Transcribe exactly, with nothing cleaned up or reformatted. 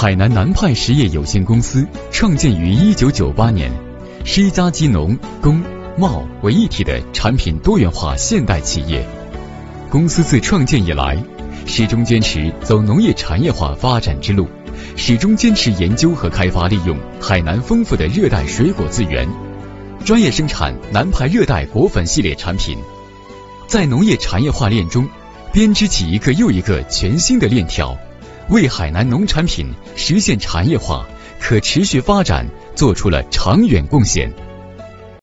海南南派实业有限公司创建于一九九八年，是一家集农、工、贸为一体的产品多元化现代企业。公司自创建以来，始终坚持走农业产业化发展之路，始终坚持研究和开发利用海南丰富的热带水果资源，专业生产南派热带果粉系列产品。在农业产业化链中，编织起一个又一个全新的链条，为海南农产品实现产业化、可持续发展做出了长远贡献。